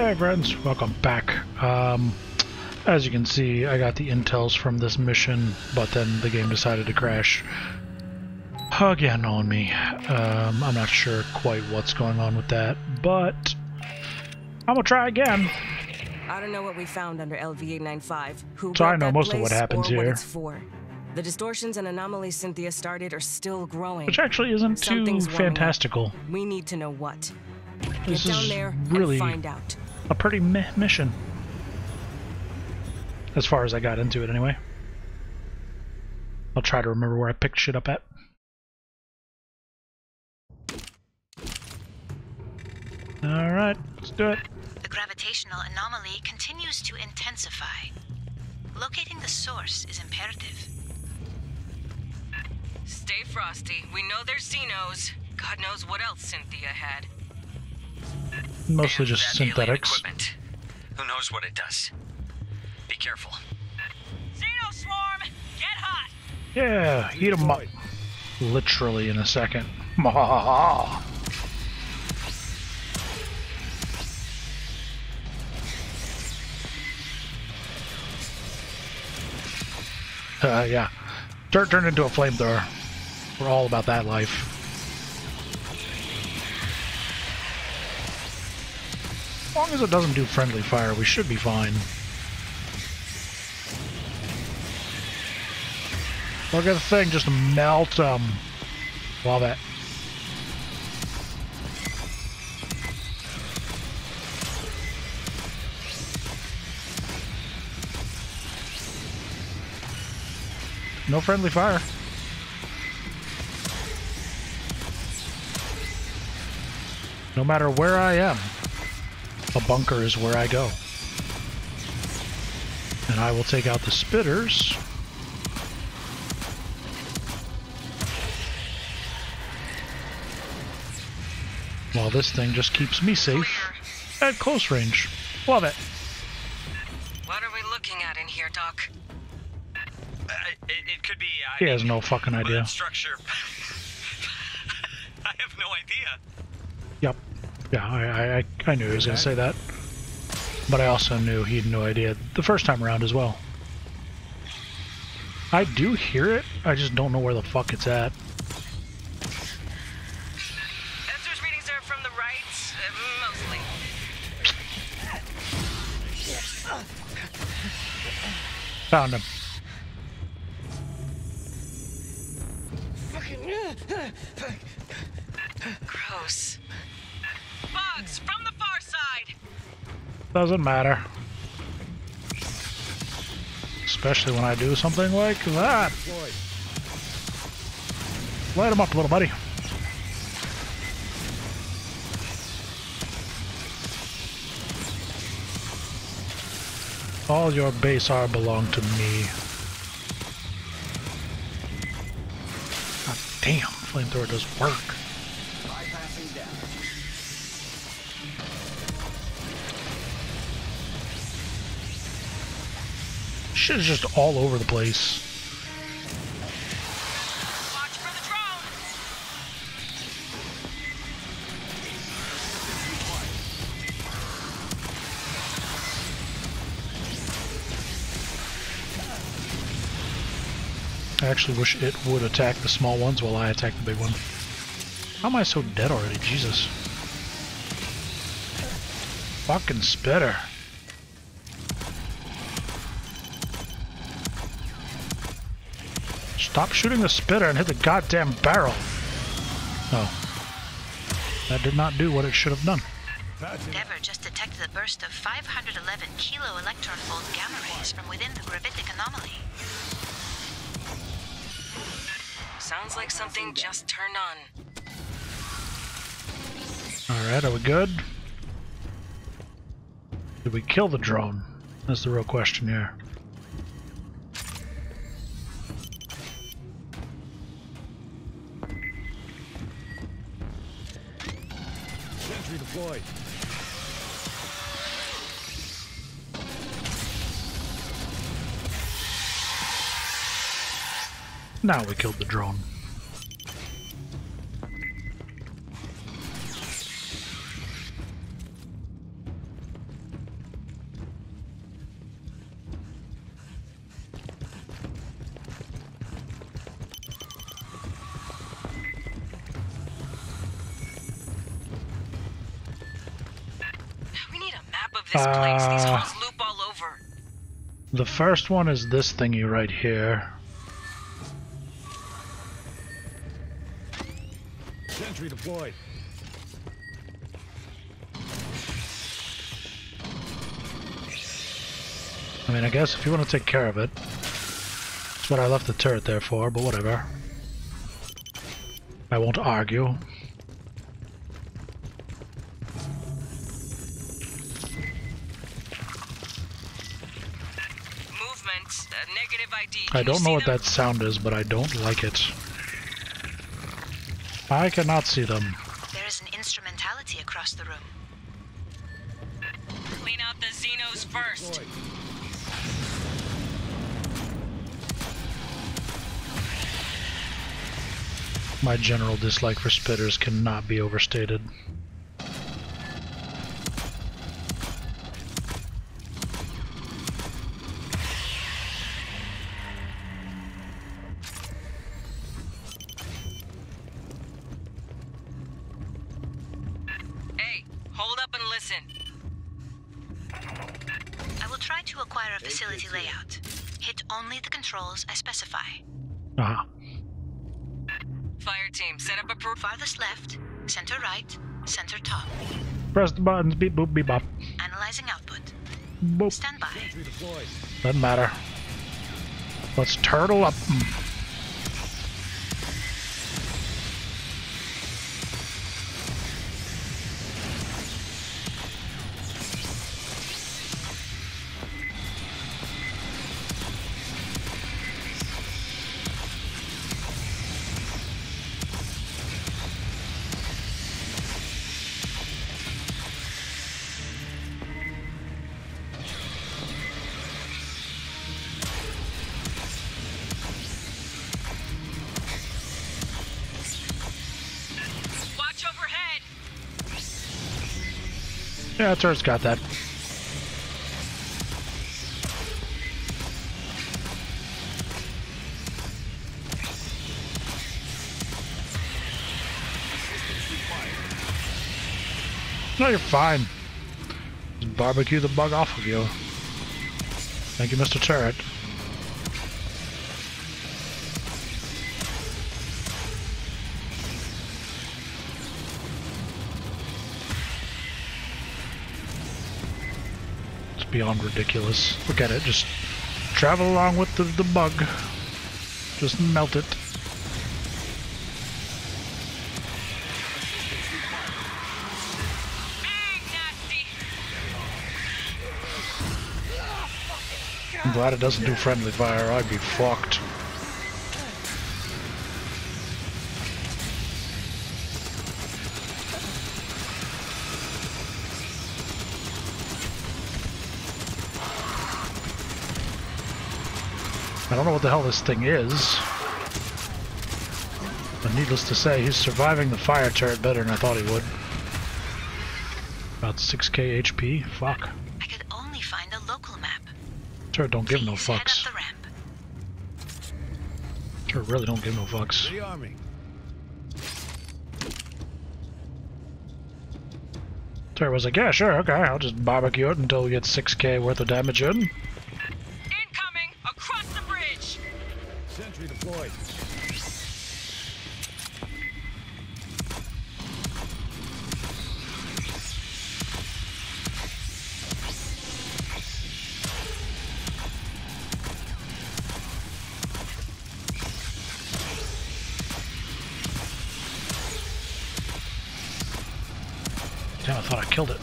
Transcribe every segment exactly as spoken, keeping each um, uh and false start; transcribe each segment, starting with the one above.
Hey friends, welcome back. Um, as you can see, I got the intels from this mission, but then the game decided to crash again on me. Um, I'm not sure quite what's going on with that, but I'm gonna try again. I don't know what we found under L V eight ninety-five. Who so I know most of what happens here. What it's for. The distortions and anomalies Cynthia started are still growing. Which actually isn't Something's too fantastical. We need to know what. This Get down is there really and find out. A pretty meh mission. As far as I got into it, anyway. I'll try to remember where I picked shit up at. Alright, let's do it. The gravitational anomaly continues to intensify. Locating the source is imperative. Stay frosty. We know they're Xenos. God knows what else Cynthia had. Mostly and just synthetics. Who knows what it does? Be careful. Xeno swarm, get hot. Yeah, eat them up. Literally in a second. Uh, yeah, dirt turned into a flamethrower. We're all about that life. As long as it doesn't do friendly fire, we should be fine. Look at the thing, just melt them. Love it. No friendly fire. No matter where I am. A bunker is where I go. And I will take out the spitters. While this thing just keeps me safe at close range. Love it. What are we looking at in here, Doc? Uh, it, it could be... I he has no fucking idea. Structure. I have no idea. Yep. Yeah, I, I I knew he was gonna say that, but I also knew he had no idea the first time around as well. I do hear it, I just don't know where the fuck it's at. Esther's readings are from the right, uh, mostly. Found him. Gross. Bugs from the far side. Doesn't matter. Especially when I do something like that. Light him up, little buddy. All your base are belong to me. God damn, flamethrower does work. Shit is just all over the place. Watch for the drone. I actually wish it would attack the small ones while I attack the big one. How am I so dead already? Jesus. Fucking spitter. Stop shooting the spitter and hit the goddamn barrel. Oh. That did not do what it should have done. Endeavor just detected a burst of five hundred eleven kilo electron volt gamma rays from within the gravitic anomaly. Sounds like something just turned on. Alright, are we good? Did we kill the drone? That's the real question here. Deployed. Now we killed the drone. this place. These holes loop all over. The first one is this thingy right here. Sentry deployed. I mean, I guess if you want to take care of it. That's what I left the turret there for, but whatever. I won't argue. I don't know what that sound is, but I don't like it. I cannot see them. There is an instrumentality across the room. Clean out the Xenos first. My general dislike for spitters cannot be overstated. Press the buttons, beep boop beep bop. Analyzing output. Boop. Stand by. Doesn't matter. Let's turtle up. Yeah, turret's got that. No, you're fine. Just barbecue the bug off of you. Thank you, Mister Turret. Beyond ridiculous. Look at it. Just travel along with the, the bug. Just melt it. I'm glad it doesn't do friendly fire. I'd be fucked. I don't know what the hell this thing is, but needless to say, he's surviving the fire turret better than I thought he would. About six K H P. Fuck. I could only find a local map. Turret don't give no fucks. Turret really don't give no fucks. Turret was like, yeah, sure, okay, I'll just barbecue it until we get six K worth of damage in. Deployed. Damn, I thought I killed it.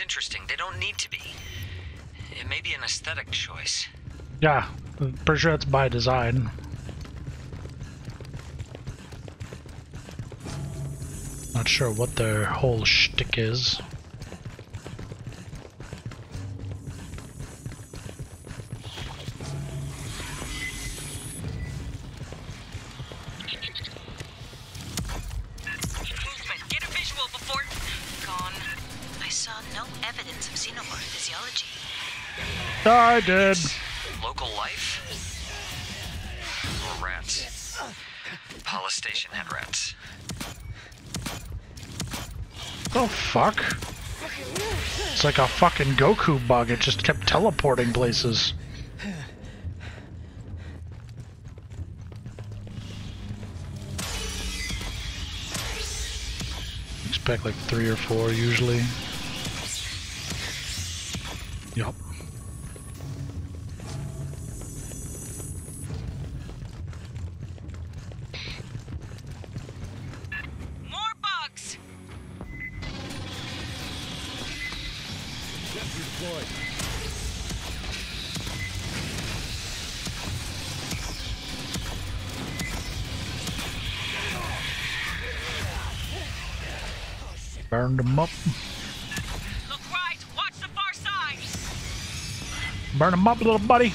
Interesting. They don't need to be. It may be an aesthetic choice. Yeah, I'm pretty sure that's by design. Not sure what their whole shtick is. No evidence of xenomorph physiology. I did. Local life? Or rats? Polystation had rats. Oh, fuck. It's like a fucking Goku bug. It just kept teleporting places. Expect like three or four usually. Yup. Burned them up. Look right, watch the far side. Burn them up, little buddy.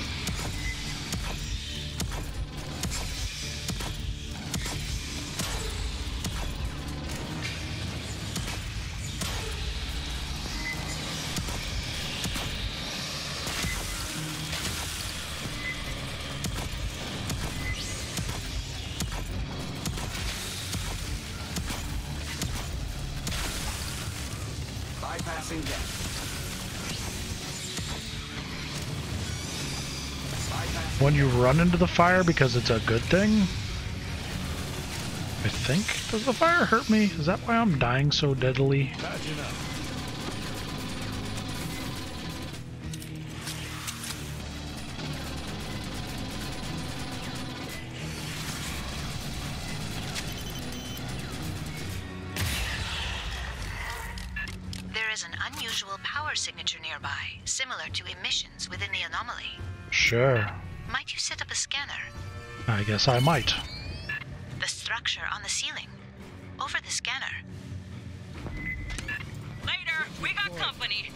When you run into the fire because it's a good thing? I think. Does the fire hurt me? Is that why I'm dying so deadly? There is an unusual power signature nearby, similar to emissions within the anomaly. Sure. Might you set up a scanner? I guess I might. The structure on the ceiling. Over the scanner. Later, we got company.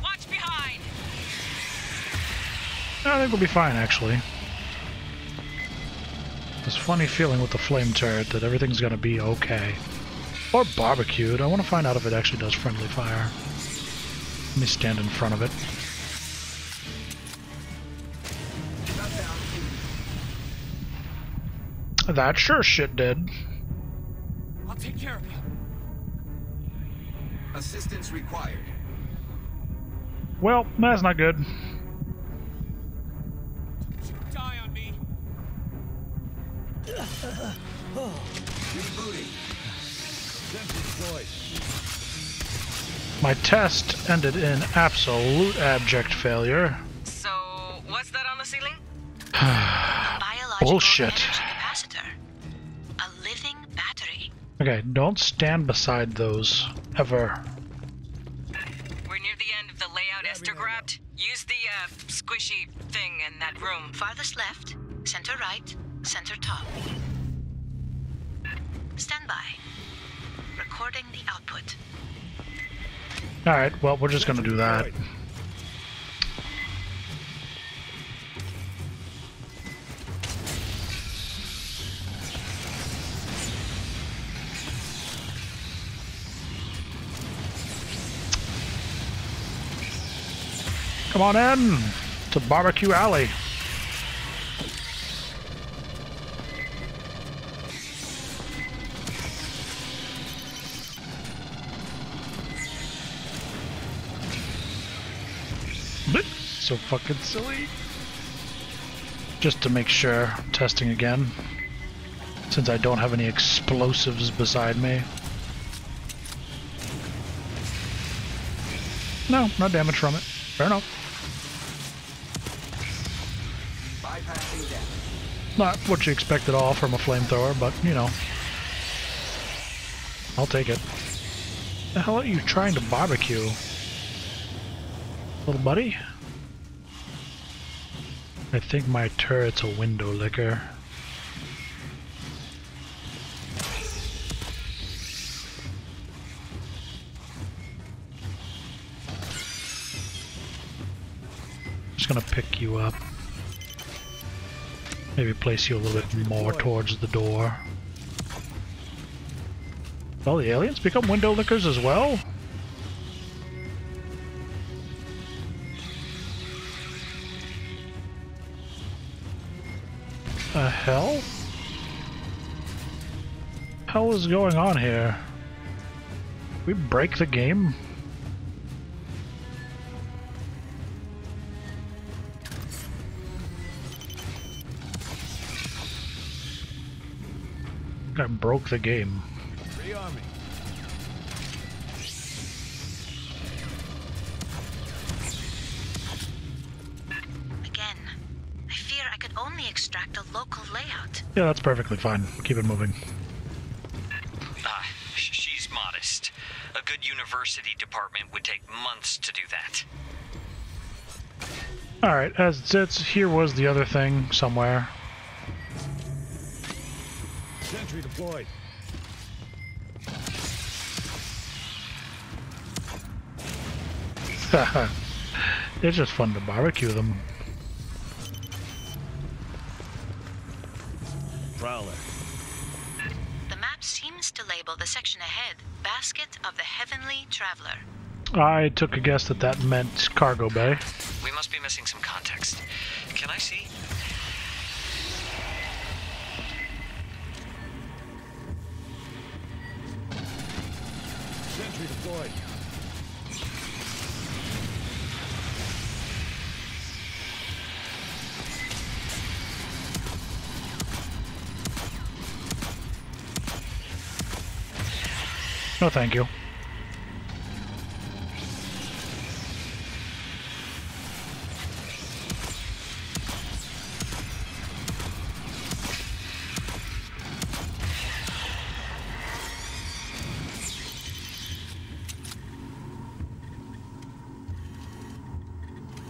Watch behind. I think we'll be fine, actually. This funny feeling with the flame turret that everything's gonna be okay. Or barbecued. I want to find out if it actually does friendly fire. Let me stand in front of it. That sure shit did. I'll take care of you. Assistance required. Well, that's not good. My test ended in absolute abject failure. So, what's that on the ceiling? Bullshit. Capacitor. A living battery. Okay, don't stand beside those ever. We're near the end of the layout Esther grabbed. Use the uh, squishy thing in that room. Farthest left, center right, center top. Stand by. Recording the output. Alright, well, we're just gonna do that. Come on in to Barbecue Alley. So fucking silly. Just to make sure, testing again. Since I don't have any explosives beside me. No, no damage from it. Fair enough. Bypassing death. Not what you expect at all from a flamethrower, but you know. I'll take it. The hell are you trying to barbecue? Little buddy? I think my turret's a window licker. Just gonna pick you up. Maybe place you a little bit more towards the door. All the aliens become window lickers as well? The hell? Hell is going on here? We break the game? I broke the game. Rearming. Again, I fear I could only extract a local layout. Yeah, that's perfectly fine. Keep it moving. Ah, she's modest. A good university department would take months to do that. Alright, as it sits, here was the other thing somewhere. Sentry deployed. It's just fun to barbecue them. Prowler. The map seems to label the section ahead Basket of the Heavenly Traveler. I took a guess that that meant cargo bay. We must be missing some context. Can I see? Sentry deployed. No, thank you.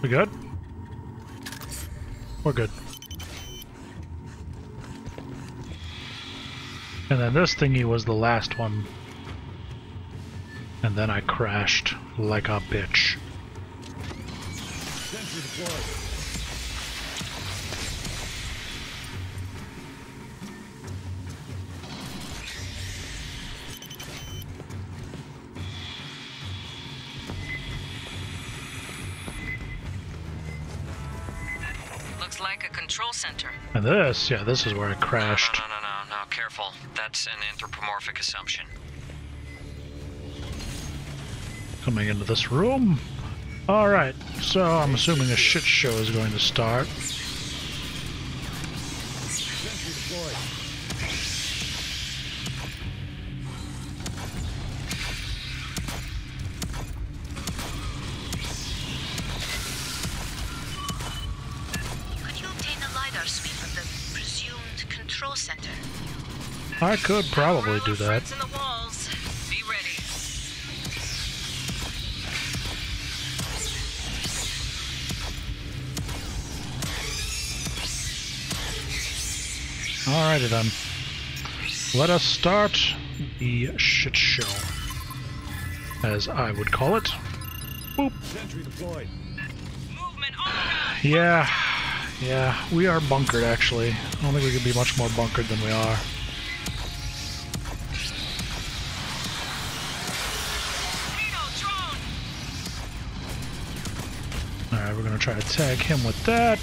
We good? We're good. And then this thingy was the last one. And then I crashed like a bitch. Looks like a control center. And this, yeah, this is where I crashed. No, no, no, no, no, no. Careful. That's an anthropomorphic assumption. Coming into this room. Alright, so I'm assuming a shit show is going to start. Could you obtain a LIDAR sweep of the presumed control center? I could probably do that. Alrighty then, let us start the shit show, as I would call it. Boop. Yeah, yeah, we are bunkered actually. I don't think we could be much more bunkered than we are. Alright, we're gonna try to tag him with that.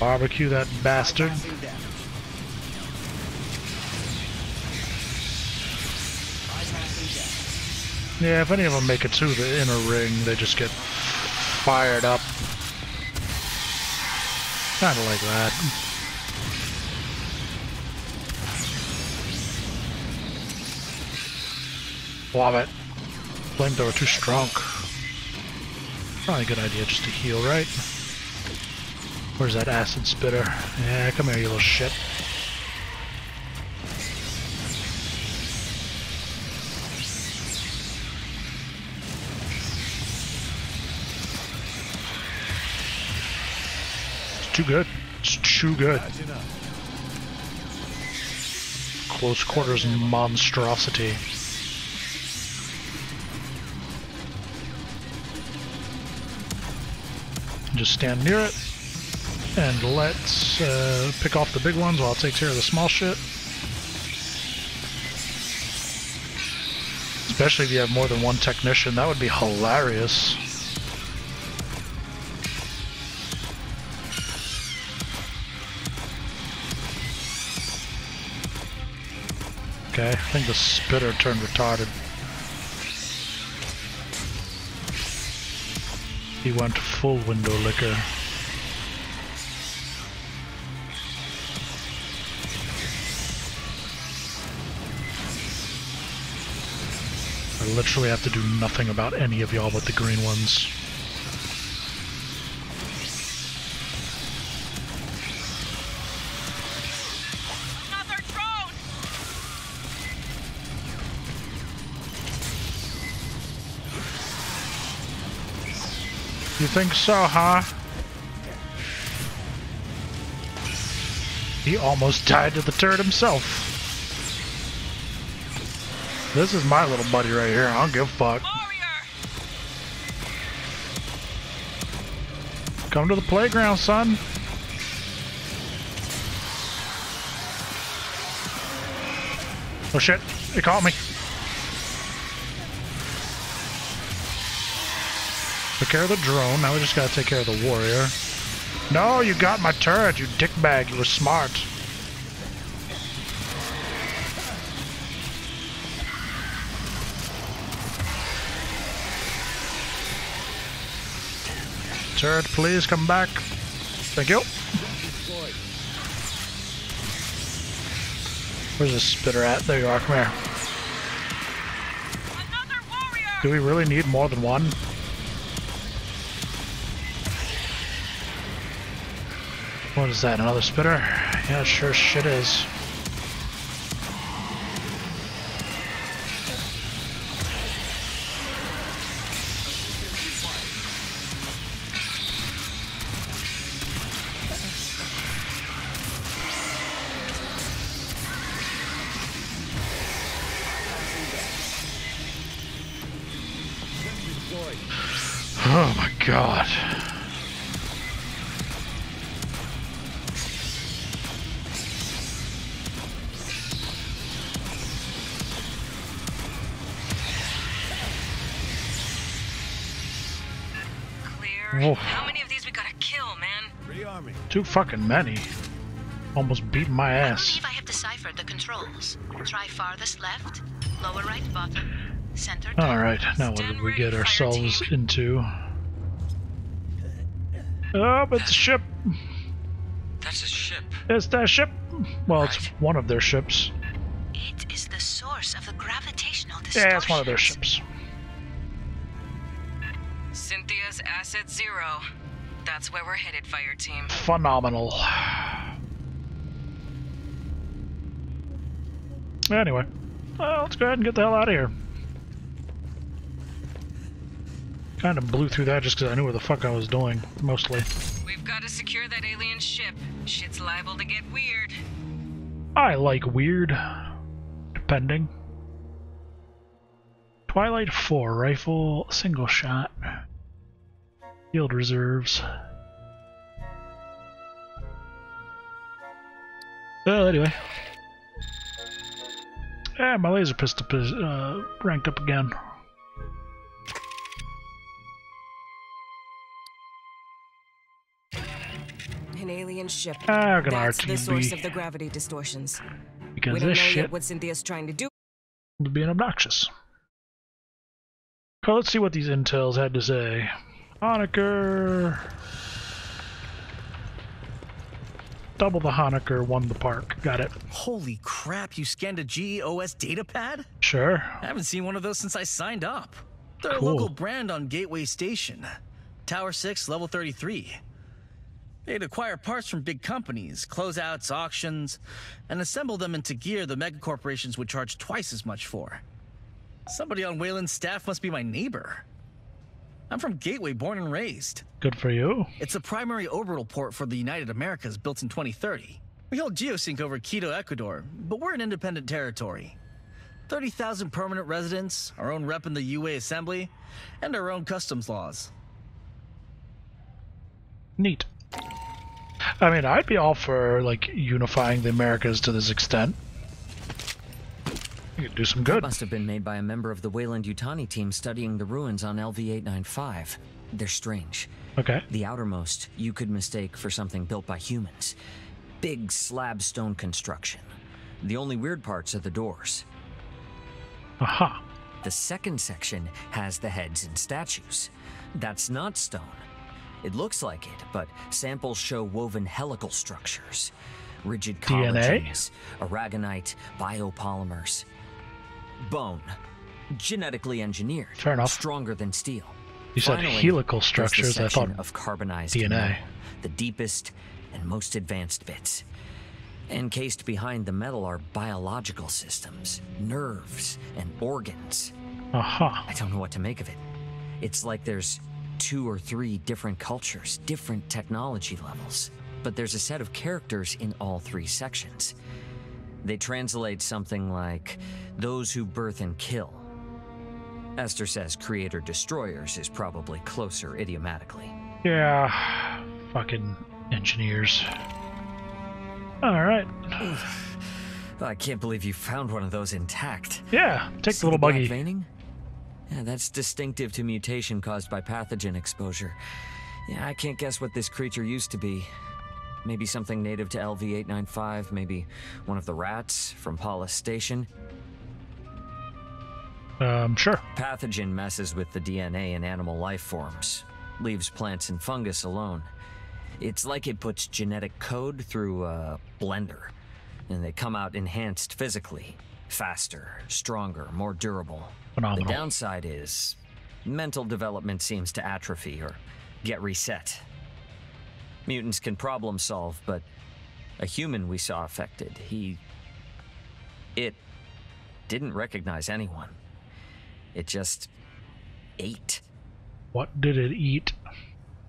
Barbecue that bastard. Yeah, if any of them make it to the inner ring, they just get fired up. Kinda like that. Love it. Flamethrower too strong. Probably a good idea just to heal, right? Where's that acid spitter? Yeah, come here, you little shit. It's too good. It's too good. Close quarters monstrosity. just stand near it. And let's uh, pick off the big ones while it takes care of the small shit. Especially if you have more than one technician, that would be hilarious. Okay, I think the spitter turned retarded. He went full window licker. I literally have to do nothing about any of y'all but the green ones. You think so, huh? He almost died to the turret himself. This is my little buddy right here. I don't give a fuck. Warrior. Come to the playground, son. Oh shit, he caught me. Took care of the drone, now we just gotta take care of the warrior. No, you got my turret, you dickbag, you were smart. Turret, please come back. Thank you. Where's the spitter at? There you are, come here. Another warrior. Do we really need more than one? What is that, another spitter? Yeah, sure shit is. Oh my god. Whoa. How many of these we gotta kill, man? Rearming. Too fucking many. Almost beat my ass. I believe I have deciphered the controls. Try farthest left, lower right button, center. All right, now what did we get ourselves into? Oh, it's a ship. That's a ship. It's their ship. Well, right. It's one of their ships. It is the source of the gravitational distortion. Yeah, it's one of their ships. Cynthia's asset zero. That's where we're headed, fire team. Phenomenal. Anyway, well, let's go ahead and get the hell out of here. Kind of blew through that just because I knew what the fuck I was doing, mostly. We've got to secure that alien ship. Shit's liable to get weird. I like weird. Depending. Twilight four rifle, single shot. Field reserves. Well, anyway. Yeah, my laser pistol is uh, ranked up again. An alien ship. Ah, that's the source of the gravity distortions. Because we don't this know shit yet what Cynthia's trying to do is being obnoxious. So let's see what these intels had to say. Honecker! Double the Honecker, won the park. Got it. Holy crap, you scanned a G E O S datapad? Sure. I haven't seen one of those since I signed up. They're cool. A local brand on Gateway Station. Tower six, level thirty-three. They'd acquire parts from big companies, closeouts, auctions, and assemble them into gear the megacorporations would charge twice as much for. Somebody on Weyland's staff must be my neighbor. I'm from Gateway, born and raised. Good for you. It's a primary orbital port for the United Americas, built in twenty thirty. We hold Geosync over Quito, Ecuador, but we're an independent territory. thirty thousand permanent residents, our own rep in the U A Assembly, and our own customs laws. Neat. I mean, I'd be all for, like, unifying the Americas to this extent. You could do some good. It must have been made by a member of the Weyland-Yutani team studying the ruins on L V eight ninety-five. They're strange. Okay. The outermost, you could mistake for something built by humans. Big slab stone construction. The only weird parts are the doors. Aha. The second section has the heads and statues. That's not stone. It looks like it, but samples show woven helical structures. Rigid collagens, D N A? Aragonite, biopolymers. Bone. Genetically engineered. Fair enough. Stronger than steel. You said Finally, helical structures, I thought of carbonized D N A. Metal, the deepest and most advanced bits. Encased behind the metal are biological systems, nerves, and organs. Uh-huh. I don't know what to make of it. It's like there's two or three different cultures, different technology levels. But there's a set of characters in all three sections. They translate something like, those who birth and kill. Esther says creator-destroyers is probably closer idiomatically. Yeah, fucking engineers. All right. I can't believe you found one of those intact. Yeah, take the little buggy. Veining? Yeah, that's distinctive to mutation caused by pathogen exposure. Yeah, I can't guess what this creature used to be. Maybe something native to L V eight ninety-five, maybe one of the rats from Polystation. Um, sure. Pathogen messes with the D N A in animal life forms, leaves plants and fungus alone. It's like it puts genetic code through a blender, and they come out enhanced physically, faster, stronger, more durable. Phenomenal. The downside is mental development seems to atrophy or get reset. Mutants can problem solve, but a human we saw affected, he... it didn't recognize anyone. It just ate. What did it eat?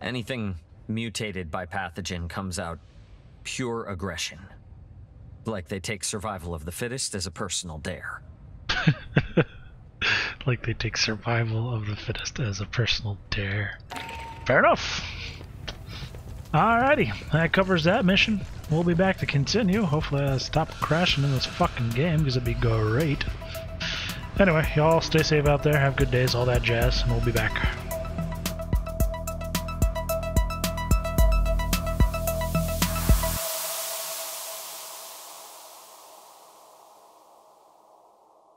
Anything mutated by pathogen comes out pure aggression. Like they take survival of the fittest as a personal dare. Like they take survival of the fittest as a personal dare. Fair enough. Alrighty, that covers that mission. We'll be back to continue. Hopefully I stop crashing in this fucking game, because it'd be great. Anyway, y'all stay safe out there, have good days, all that jazz, and we'll be back.